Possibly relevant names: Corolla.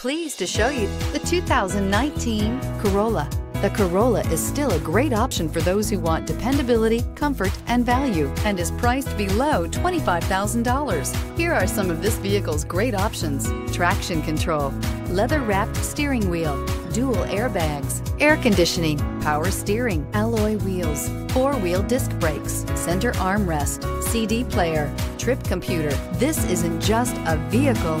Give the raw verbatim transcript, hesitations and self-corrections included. Pleased to show you the two thousand nineteen Corolla. The Corolla is still a great option for those who want dependability, comfort, and value, and is priced below twenty-five thousand dollars. Here are some of this vehicle's great options: traction control, leather-wrapped steering wheel, dual airbags, air conditioning, power steering, alloy wheels, four-wheel disc brakes, center armrest, C D player, trip computer. This isn't just a vehicle,